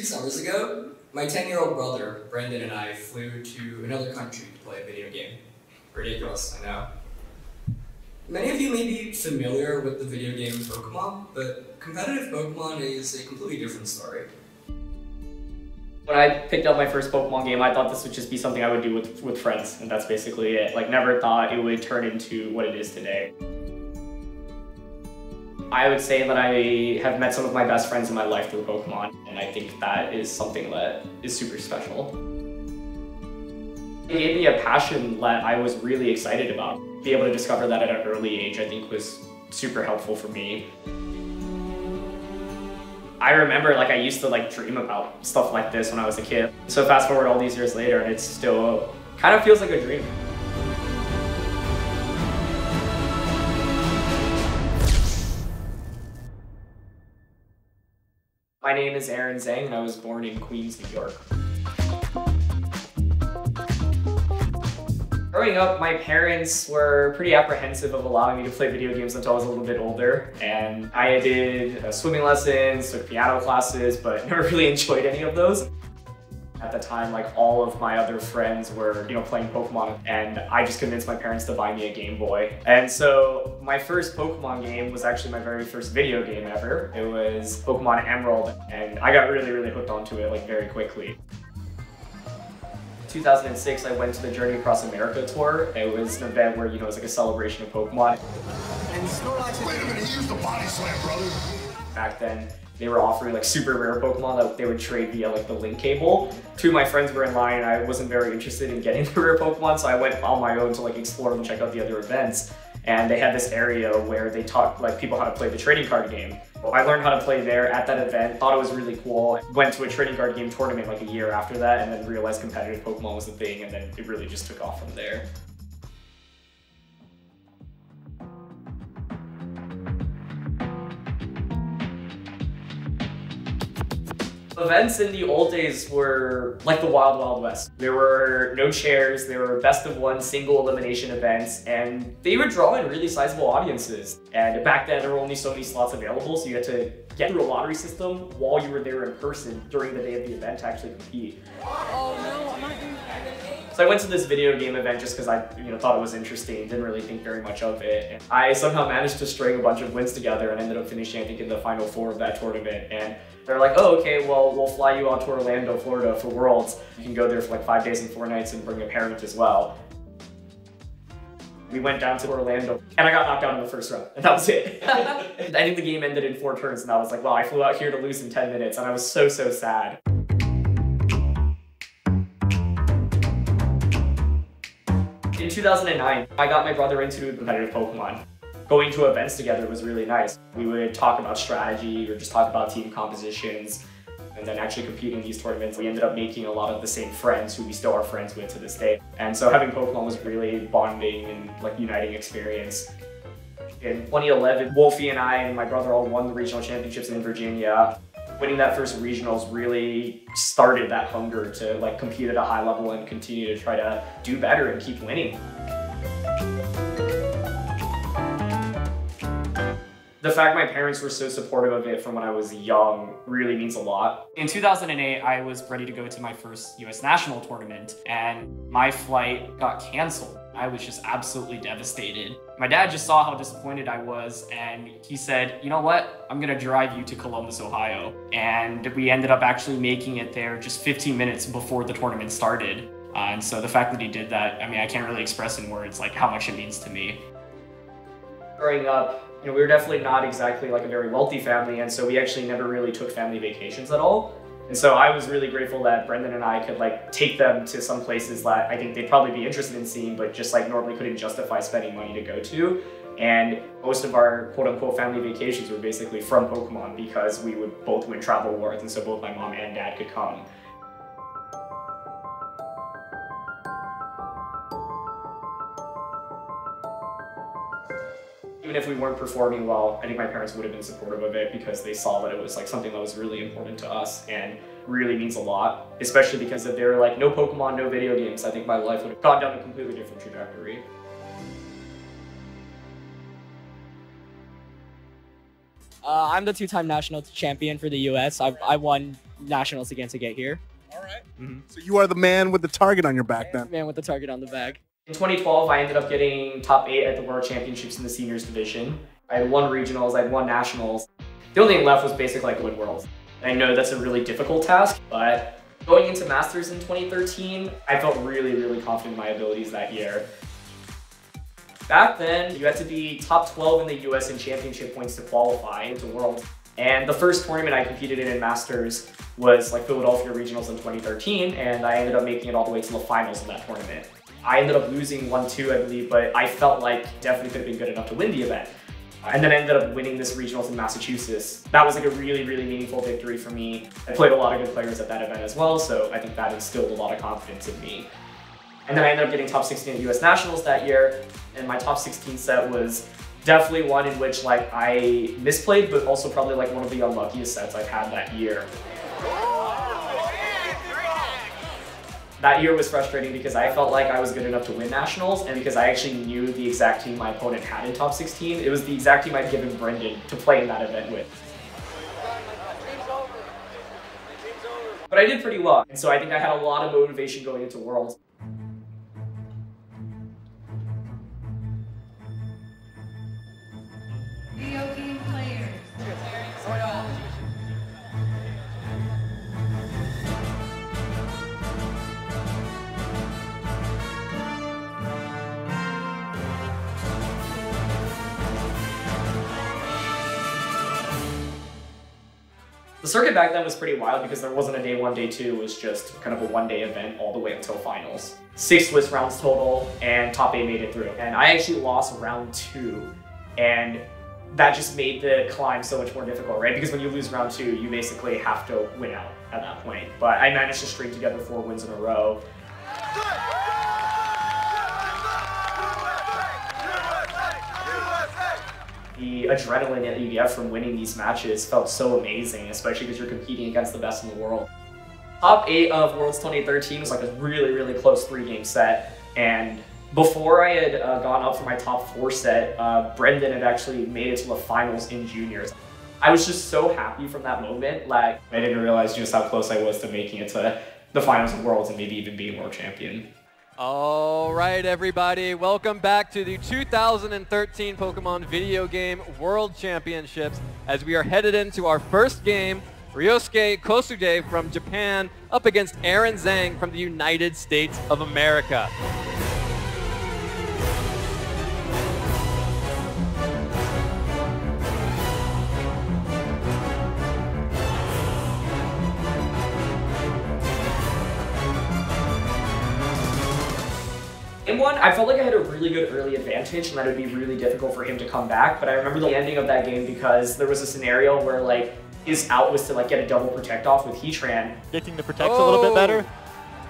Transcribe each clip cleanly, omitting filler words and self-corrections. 2 summers ago, my 10-year-old brother, Brendan, and I flew to another country to play a video game. Ridiculous, I know. Many of you may be familiar with the video game Pokemon, but competitive Pokemon is a completely different story. When I picked up my first Pokemon game, I thought this would just be something I would do with friends, and that's basically it. Like, never thought it would turn into what it is today. I would say that I have met some of my best friends in my life through Pokemon, and I think that is something that is super special. It gave me a passion that I was really excited about. Being able to discover that at an early age, I think, was super helpful for me. I remember, like, I used to, like, dream about stuff like this when I was a kid. So fast forward all these years later, and it still kind of feels like a dream. My name is Aaron Zheng, and I was born in Queens, New York. Growing up, my parents were pretty apprehensive of allowing me to play video games until I was a little bit older, and I did swimming lessons, took piano classes, but never really enjoyed any of those. At the time, like, all of my other friends were, you know, playing Pokemon, and I just convinced my parents to buy me a Game Boy. And so my first Pokemon game was actually my very first video game ever. It was Pokemon Emerald, and I got really, really hooked onto it, like, very quickly. In 2006, I went to the Journey Across America tour. It was an event where, you know, it was like a celebration of Pokemon. And Snorlax, wait a minute, use the body slam, brother. Back then, they were offering, like, super rare Pokemon that they would trade via, like, the link cable. 2 of my friends were in line, and I wasn't very interested in getting the rare Pokemon, so I went on my own to, like, explore and check out the other events. And they had this area where they taught, like, people how to play the trading card game. I learned how to play there at that event, thought it was really cool, went to a trading card game tournament, like, a year after that, and then realized competitive Pokemon was the thing, and then it really just took off from there. Events in the old days were like the Wild Wild West. There were no chairs, there were best-of-1 single elimination events, and they would draw in really sizable audiences. And back then, there were only so many slots available, so you had to get through a lottery system while you were there in person during the day of the event to actually compete. Oh no, I'm not doing that. So I went to this video game event just because I, you know, thought it was interesting, didn't really think very much of it. And I somehow managed to string a bunch of wins together and ended up finishing, I think, in the final 4 of that tournament. And they're like, oh, okay, well, we'll fly you out to Orlando, Florida for Worlds. You can go there for like 5 days and 4 nights and bring a parent as well. We went down to Orlando, and I got knocked out in the first round, and that was it. I think the game ended in 4 turns, and I was like, wow, I flew out here to lose in 10 minutes, and I was so, so sad. In 2009, I got my brother into competitive Pokemon. Going to events together was really nice. We would talk about strategy or just talk about team compositions, and then actually competing in these tournaments. We ended up making a lot of the same friends who we still are friends with to this day. And so having Pokemon was really bonding and, like, uniting experience. In 2011, Wolfie and I and my brother all won the regional championships in Virginia. Winning that first regionals really started that hunger to, like, compete at a high level and continue to try to do better and keep winning. The fact my parents were so supportive of it from when I was young really means a lot. In 2008, I was ready to go to my first US national tournament, and my flight got canceled. I was just absolutely devastated. My dad just saw how disappointed I was, and he said, you know what, I'm gonna drive you to Columbus, Ohio. And we ended up actually making it there just 15 minutes before the tournament started. And so the fact that he did that, I mean, I can't really express in words, like, how much it means to me. Growing up, you know, we were definitely not exactly like a very wealthy family, and so we actually never really took family vacations at all. And so I was really grateful that Brendan and I could, like, take them to some places that I think they'd probably be interested in seeing, but just, like, normally couldn't justify spending money to go to. And most of our quote-unquote family vacations were basically from Pokemon, because we would both win travel awards, and so both my mom and dad could come. Even if we weren't performing well, I think my parents would have been supportive of it, because they saw that it was, like, something that was really important to us and really means a lot, especially because if there were, like, no Pokemon, no video games, I think my life would have gone down a completely different trajectory. I'm the two-time national champion for the U.S. I won nationals again to get here. All right. Mm-hmm. So you are the man with the target on your back then. Man with the target on the back. In 2012, I ended up getting top 8 at the World Championships in the seniors division. I had won regionals, I had won nationals. The only thing left was basically like win worlds. And I know that's a really difficult task, but going into Masters in 2013, I felt really, really confident in my abilities that year. Back then, you had to be top 12 in the US in championship points to qualify into Worlds. And the first tournament I competed in Masters was like Philadelphia Regionals in 2013, and I ended up making it all the way to the finals in that tournament. I ended up losing 1-2, I believe, but I felt like definitely could have been good enough to win the event. And then I ended up winning this regionals in Massachusetts. That was like a really, really meaningful victory for me. I played a lot of good players at that event as well, so I think that instilled a lot of confidence in me. And then I ended up getting top 16 at US Nationals that year. And my top 16 set was definitely one in which like I misplayed, but also probably like one of the unluckiest sets I've had that year. That year was frustrating because I felt like I was good enough to win nationals, and because I actually knew the exact team my opponent had in top 16. It was the exact team I'd given Brendan to play in that event with. But I did pretty well, and so I think I had a lot of motivation going into Worlds. The circuit back then was pretty wild because there wasn't a day one, day two. It was just kind of a one-day event all the way until finals. 6 Swiss rounds total, and top 8 made it through. And I actually lost round 2, and that just made the climb so much more difficult, right? Because when you lose round 2, you basically have to win out at that point. But I managed to string together 4 wins in a row. The adrenaline that you get from winning these matches felt so amazing, especially because you're competing against the best in the world. Top 8 of Worlds 2013 was like a really, really close 3-game set, and before I had gone up for my top 4 set, Brendan had actually made it to the finals in juniors. I was just so happy from that moment. Like, I didn't realize just how close I was to making it to the finals of Worlds and maybe even being world champion. All right, everybody, welcome back to the 2013 Pokemon Video Game World Championships as we are headed into our first game, Ryosuke Kosude from Japan up against Aaron Zheng from the United States of America. I felt like I had a really good early advantage and that it would be really difficult for him to come back, but I remember the ending of that game because there was a scenario where like his out was to like get a double protect off with Heatran. Getting the protects a little bit better.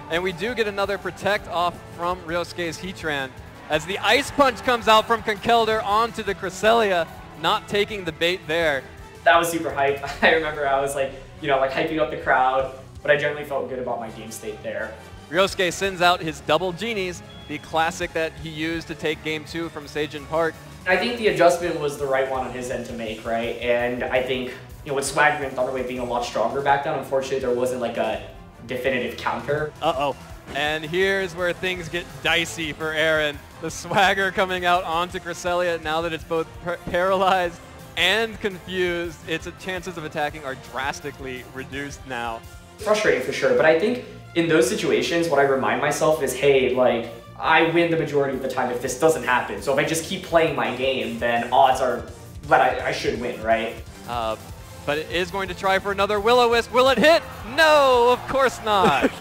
And we do get another protect off from Ryosuke's Heatran as the Ice Punch comes out from Conkeldurr onto the Cresselia, not taking the bait there. That was super hype. I remember I was like, you know, like hyping up the crowd, but I generally felt good about my game state there. Ryosuke sends out his double genies, the classic that he used to take game 2 from Sejun Park. I think the adjustment was the right one on his end to make, right? And I think, you know, with Swagger and Thunderwave being a lot stronger back then, unfortunately there wasn't like a definitive counter. Uh-oh. And here's where things get dicey for Aaron. The Swagger coming out onto Cresselia now that it's both paralyzed and confused. Its chances of attacking are drastically reduced now. Frustrating for sure, but I think in those situations, what I remind myself is, hey, like, I win the majority of the time if this doesn't happen. So if I just keep playing my game, then odds are that I should win, right? But it is going to try for another Will-O-Wisp. Will it hit? No, of course not.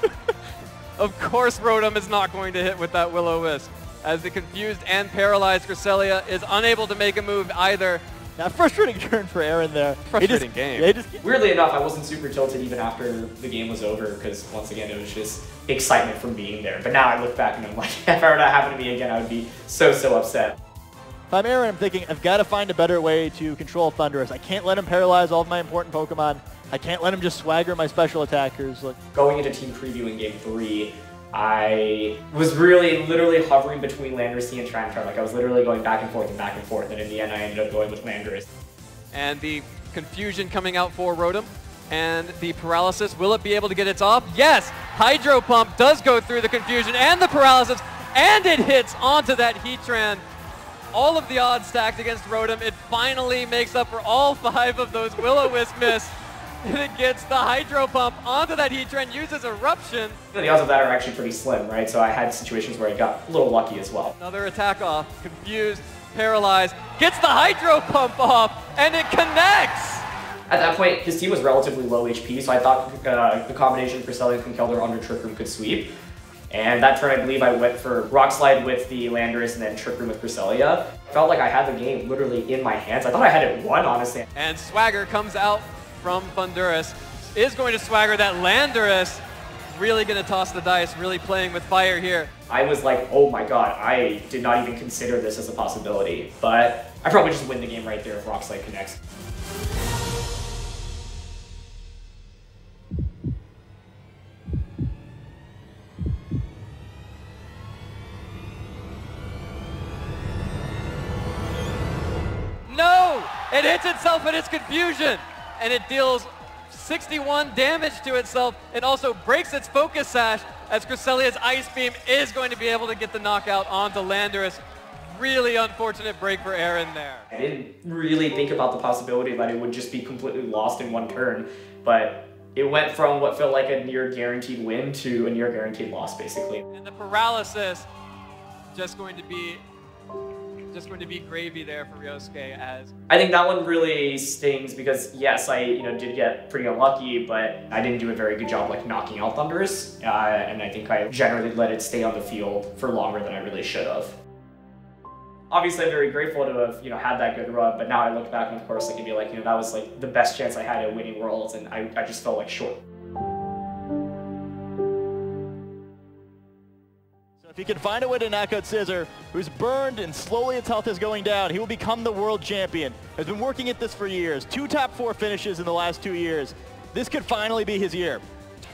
Of course Rotom is not going to hit with that Will-O-Wisp, as the confused and paralyzed Cresselia is unable to make a move either. That frustrating turn for Aaron there. Frustrating game. Weirdly enough, I wasn't super tilted even after the game was over because once again, it was just excitement from being there. But now I look back and I'm like, if I were to happen to me again, I would be so, so upset. If I'm Aaron, I'm thinking, I've got to find a better way to control Thundurus. I can't let him paralyze all of my important Pokemon. I can't let him just swagger my special attackers. Look. Going into team preview in game 3, I was really literally hovering between Landorus and Tyranitar. Like I was literally going back and forth and back and forth, and in the end I ended up going with Landorus. And the Confusion coming out for Rotom. And the Paralysis, will it be able to get it off? Yes! Hydro Pump does go through the Confusion and the Paralysis, and it hits onto that Heatran. All of the odds stacked against Rotom. It finally makes up for all 5 of those Will-O-Wisp miss. And it gets the Hydro Pump onto that Heatran, uses Eruption. The odds of that are actually pretty slim, right? So I had situations where I got a little lucky as well. Another attack off. Confused, Paralyzed, gets the Hydro Pump off, and it connects! At that point, his team was relatively low HP, so I thought the combination for Celluth and Keldor under Trick Room could sweep. And that turn, I believe I went for Rock Slide with the Landorus and then Trick Room with Cresselia. I felt like I had the game literally in my hands. I thought I had it won, honestly. And Swagger comes out from Thundurus. Is going to Swagger that Landorus. Really going to toss the dice, really playing with fire here. I was like, oh my god, I did not even consider this as a possibility. But I probably just win the game right there if Rock Slide connects. It hits itself in its Confusion, and it deals 61 damage to itself. It also breaks its Focus Sash, as Cresselia's Ice Beam is going to be able to get the knockout onto Landorus. Really unfortunate break for Aaron there. I didn't really think about the possibility that it would just be completely lost in one turn, but it went from what felt like a near-guaranteed win to a near-guaranteed loss, basically. And the Paralysis just going to be gravy there for Ryosuke. As I think that one really stings because yes, I did get pretty unlucky, but I didn't do a very good job like knocking out Thundurus, and I think I generally let it stay on the field for longer than I really should have. Obviously, I'm very grateful to have had that good run, but now I look back and of course I can be like that was like the best chance I had at winning Worlds, and I just felt like short. He can find a way to knock out Scissor, who's burned and slowly its health is going down. He will become the world champion. Has been working at this for years. 2 top 4 finishes in the last 2 years. This could finally be his year.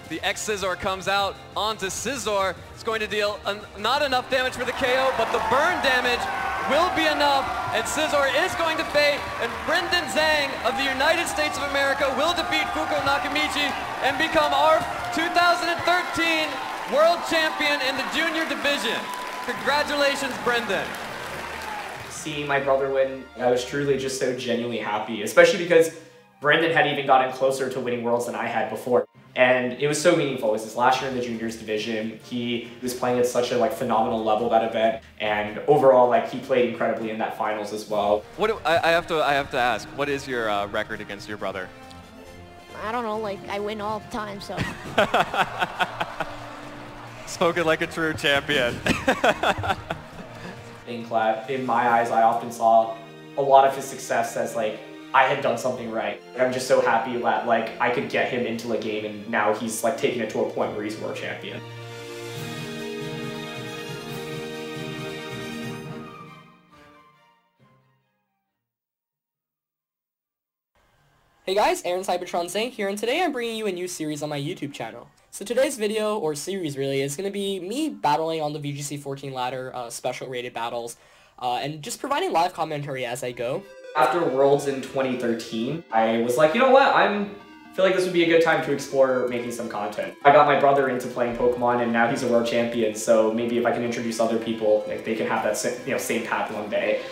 The X-Scissor comes out onto Scissor. It's going to deal not enough damage for the KO, but the burn damage will be enough. And Scissor is going to fade. And Brendan Zheng of the United States of America will defeat Fuku Nakamichi and become our 2013 World Champion in the Junior Division. Congratulations, Brendan. Seeing my brother win, I was truly just so genuinely happy, especially because Brendan had even gotten closer to winning Worlds than I had before. And it was so meaningful. It was his last year in the Juniors Division. He was playing at such a phenomenal level that event. And overall, he played incredibly in that finals as well. I have to ask, what is your record against your brother? I don't know, I win all the time, so. Spoken like a true champion. In my eyes, I often saw a lot of his success as I had done something right. I'm just so happy that I could get him into the game, and now he's taking it to a point where he's world champion. Hey guys, Aaron Cybertron Zheng here, and today I'm bringing you a new series on my YouTube channel. So today's video, or series really, is going to be me battling on the VGC 14 ladder, special rated battles, and just providing live commentary as I go. After Worlds in 2013, I was like, you know what, I feel like this would be a good time to explore making some content. I got my brother into playing Pokemon, and now he's a world champion, so maybe if I can introduce other people, they can have that same path one day.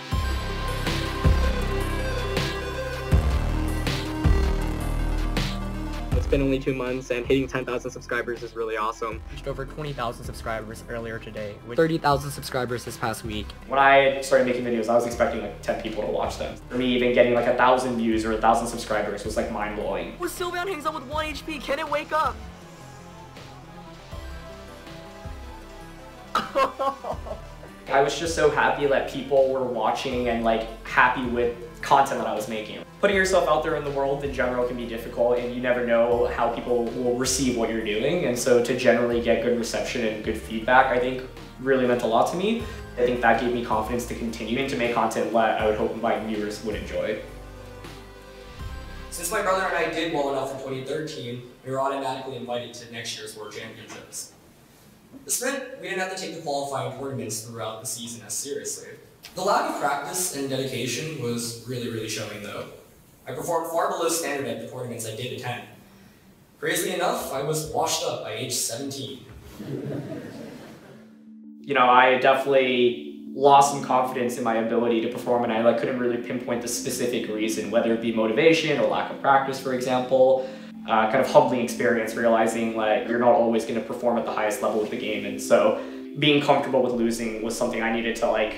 It's been only 2 months, and hitting 10,000 subscribers is really awesome. Reached over 20,000 subscribers earlier today, with 30,000 subscribers this past week. When I started making videos, I was expecting 10 people to watch them. For me, even getting 1,000 views or 1,000 subscribers was mind-blowing. Well, Sylveon hangs up with 1 HP, can it wake up? I was just so happy that people were watching and happy with content that I was making. Putting yourself out there in the world in general can be difficult, and you never know how people will receive what you're doing, and so to generally get good reception and good feedback, I think really meant a lot to me. I think that gave me confidence to continue to make content that I would hope my viewers would enjoy. Since my brother and I did well enough in 2013, we were automatically invited to next year's World Championships. This meant we didn't have to take the qualifying tournaments throughout the season as seriously. The lack of practice and dedication was really showing though. I performed far below standard at the tournaments I did attend. Crazily enough, I was washed up by age 17. You know, I definitely lost some confidence in my ability to perform, and I couldn't really pinpoint the specific reason, whether it be motivation or lack of practice, for example. Kind of humbling experience, realizing you're not always going to perform at the highest level of the game, and so being comfortable with losing was something I needed to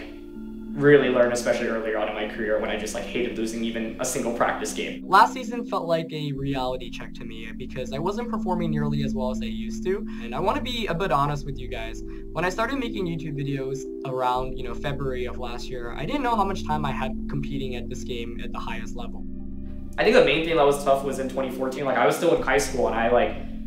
really learn, especially earlier on in my career when I just hated losing even a single practice game. Last season felt like a reality check to me because I wasn't performing nearly as well as I used to. And I want to be a bit honest with you guys. When I started making YouTube videos around, February of last year, I didn't know how much time I had competing at this game at the highest level. I think the main thing that was tough was in 2014, I was still in high school, and I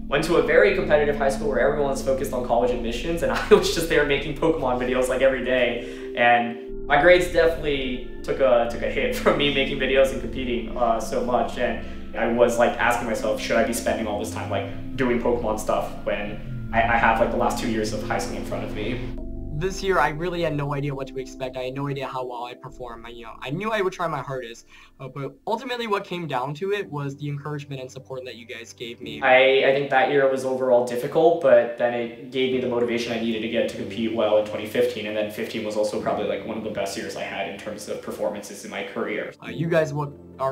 went to a very competitive high school where everyone's focused on college admissions, and I was just there making Pokemon videos every day. And my grades definitely took a hit from me making videos and competing so much, and I was asking myself, should I be spending all this time doing Pokemon stuff when I have the last 2 years of high school in front of me? This year I really had no idea what to expect. I had no idea how well I'd perform. I knew I would try my hardest, but ultimately what came down to it was the encouragement and support that you guys gave me. I think that year was overall difficult, but then it gave me the motivation I needed to get to compete well in 2015, and then 15 was also probably one of the best years I had in terms of performances in my career. You guys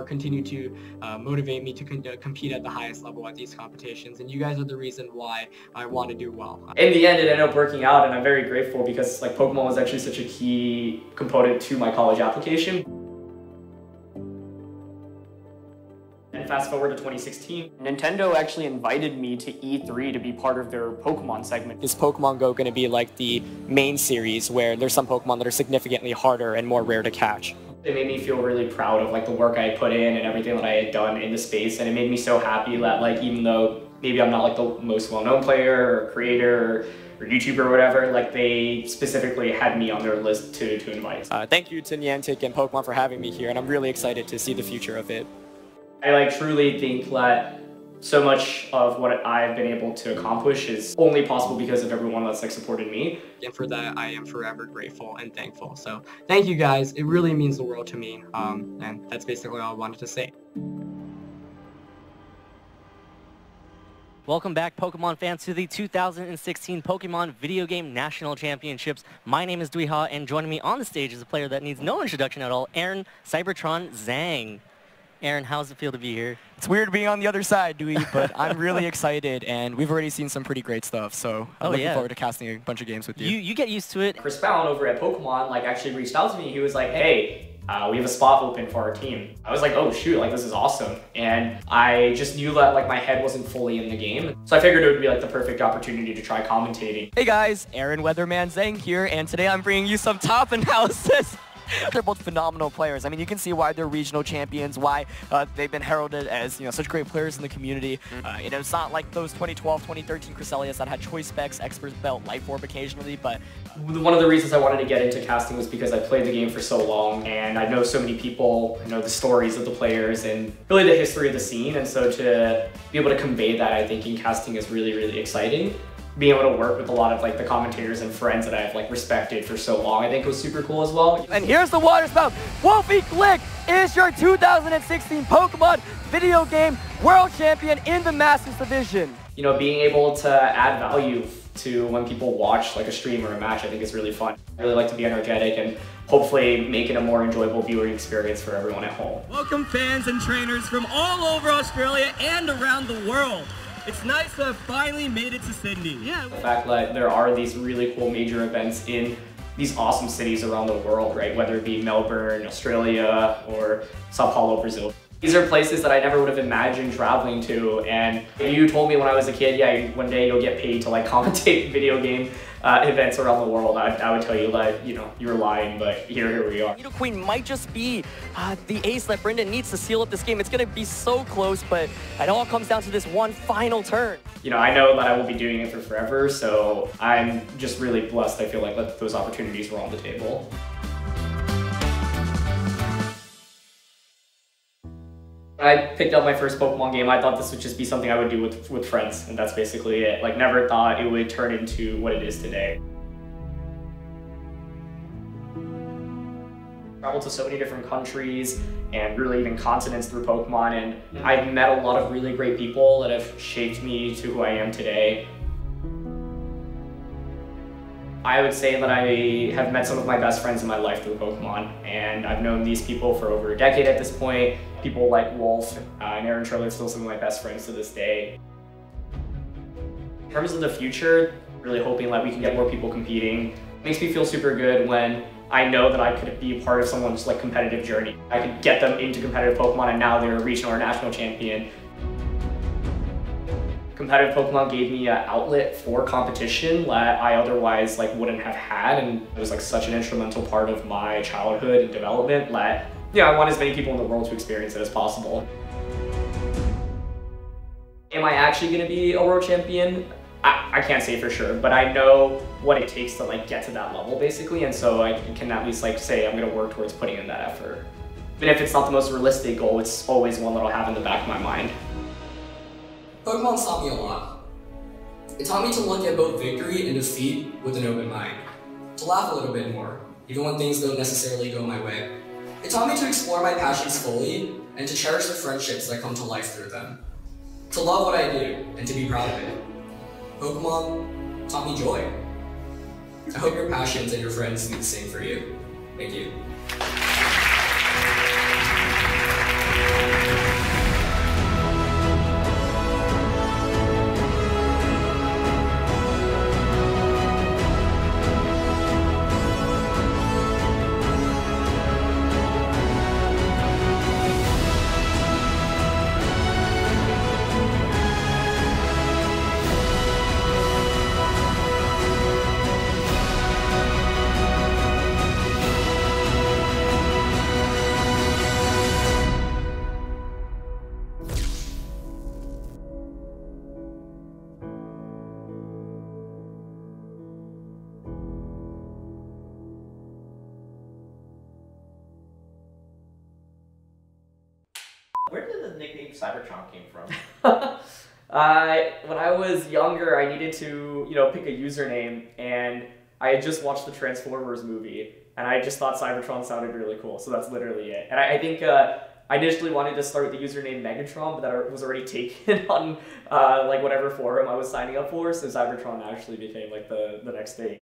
continue to motivate me to compete at the highest level at these competitions, and you guys are the reason why I want to do well. In the end, it ended up working out, and I'm very grateful because Pokemon was actually such a key component to my college application. And fast forward to 2016, Nintendo actually invited me to E3 to be part of their Pokemon segment. Is Pokemon Go going to be like the main series where there's some Pokemon that are significantly harder and more rare to catch? It made me feel really proud of the work I put in and everything that I had done in the space, and it made me so happy that even though maybe I'm not the most well-known player or creator or YouTuber or whatever, they specifically had me on their list to invite. Thank you to Niantic and Pokemon for having me here, and I'm really excited to see the future of it. I truly think that so much of what I've been able to accomplish is only possible because of everyone that's supported me. And for that, I am forever grateful and thankful. So thank you guys, it really means the world to me, and that's basically all I wanted to say. Welcome back, Pokemon fans, to the 2016 Pokemon Video Game National Championships. My name is Dui Ha, and joining me on the stage is a player that needs no introduction at all, Aaron Cybertron Zheng. Aaron, how's it feel to be here? It's weird being on the other side, Dui, but I'm really excited, and we've already seen some pretty great stuff, so I'm looking forward to casting a bunch of games with you. You get used to it. Chris Fallon over at Pokemon actually reached out to me. He was like, hey, we have a spot open for our team. I was like, oh shoot, this is awesome. And I just knew that my head wasn't fully in the game. So I figured it would be the perfect opportunity to try commentating. Hey guys, Aaron Weatherman Zheng here, and today I'm bringing you some top analysis. They're both phenomenal players. I mean, you can see why they're regional champions, why they've been heralded as such great players in the community. It's not like those 2012, 2013 Cresselias that had choice specs, expert belt, life orb occasionally, but... One of the reasons I wanted to get into casting was because I played the game for so long, and I know so many people, I know the stories of the players, and really the history of the scene, and so to be able to convey that, I think, in casting is really, really exciting. Being able to work with a lot of the commentators and friends that I've respected for so long, I think was super cool as well. And here's the water spout. Wolfe Glick is your 2016 Pokemon Video Game World Champion in the Masters Division. Being able to add value to when people watch a stream or a match, I think is really fun. I really like to be energetic and hopefully make it a more enjoyable viewing experience for everyone at home. Welcome fans and trainers from all over Australia and around the world. It's nice to have finally made it to Sydney. Yeah. The fact that there are these really cool major events in these awesome cities around the world, right? Whether it be Melbourne, Australia, or Sao Paulo, Brazil. These are places that I never would have imagined traveling to, and you told me when I was a kid, yeah, one day you'll get paid to commentate video game events around the world. I would tell you you were lying, but here we are. Nido Queen might just be the ace that Brendan needs to seal up this game. It's gonna be so close, but it all comes down to this one final turn. I know that I will be doing it for forever, so I'm just really blessed. I feel that those opportunities were on the table. When I picked up my first Pokemon game, I thought this would just be something I would do with friends, and that's basically it. Never thought it would turn into what it is today. traveled to so many different countries and really even continents through Pokemon, and I've met a lot of really great people that have shaped me to who I am today. I would say that I have met some of my best friends in my life through Pokemon, and I've known these people for over a decade at this point. People like Wolfe and Aaron Charlie are still some of my best friends to this day. In terms of the future, really hoping that we can get more people competing. It makes me feel super good when I know that I could be a part of someone's like competitive journey. I could get them into competitive Pokemon and now they're a regional or national champion. Competitive Pokemon gave me an outlet for competition that I otherwise wouldn't have had, and it was such an instrumental part of my childhood and development that I want as many people in the world to experience it as possible. Am I actually going to be a world champion? I can't say for sure, but I know what it takes to get to that level basically, and so I can at least say I'm going to work towards putting in that effort. Even if it's not the most realistic goal, it's always one that I'll have in the back of my mind. Pokemon taught me a lot. It taught me to look at both victory and defeat with an open mind, to laugh a little bit more, even when things don't necessarily go my way. It taught me to explore my passions fully and to cherish the friendships that come to life through them, to love what I do and to be proud of it. Pokemon taught me joy. I hope your passions and your friends do the same for you. Thank you. Where did the nickname Cybertron came from? When I was younger, I needed to, pick a username, and I had just watched the Transformers movie, and I just thought Cybertron sounded really cool, so that's literally it. And I think I initially wanted to start with the username Megatron, but that was already taken on whatever forum I was signing up for, so Cybertron actually became the next thing.